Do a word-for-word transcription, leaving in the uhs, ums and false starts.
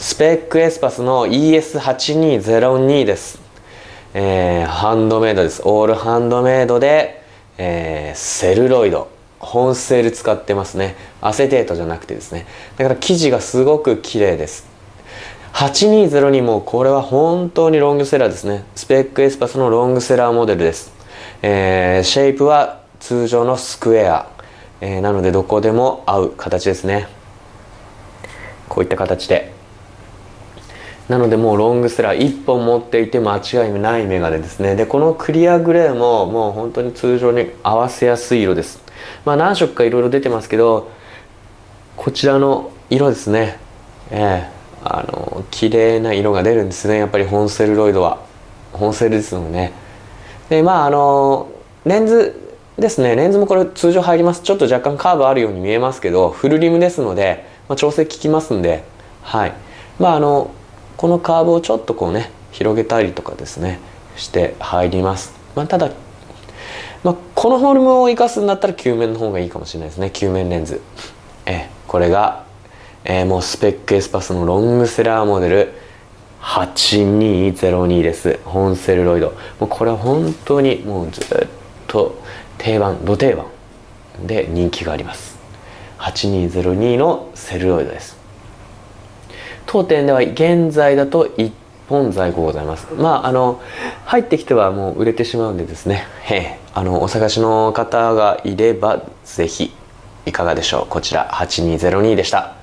スペックエスパスの イーエスはちにーぜろにー です、えー、ハンドメイドです。オールハンドメイドで、えー、セルロイド本セール使ってますね。アセテートじゃなくてですね。だから生地がすごく綺麗です。はちにーぜろにーもこれは本当にロングセラーですね。スペックエスパスのロングセラーモデルです。えー、シェイプは通常のスクエア、えー、なのでどこでも合う形ですね。こういった形で、なのでもうロングセラーいっぽん持っていて間違いないメガネですね。でこのクリアグレーももう本当に通常に合わせやすい色です。まあ何色かいろいろ出てますけど、こちらの色ですね。ええー、あの綺麗な色が出るんですね。やっぱり本セルロイドは本セルですもんね。でまああのレンズですね。レンズもこれ通常入ります。ちょっと若干カーブあるように見えますけど、フルリムですので、まあ、調整効きますんで、はい、まああのこのカーブをちょっとこうね広げたりとかですねして入ります。まあ、ただ、まあ、このフォルムを生かすんだったら球面の方がいいかもしれないですね。球面レンズ、えこれが、えー、もうスペックエスパスのロングセラーモデルはちにーぜろにーです。本セルロイド、もうこれは本当にもうずっと定番ど定番で人気があります。はちにーぜろにーのセルロイドです。当店では現在だといっぽん在庫ございます。まああの入ってきてはもう売れてしまうんでですね、えあのお探しの方がいれば是非いかがでしょう。こちらはちにーぜろにーでした。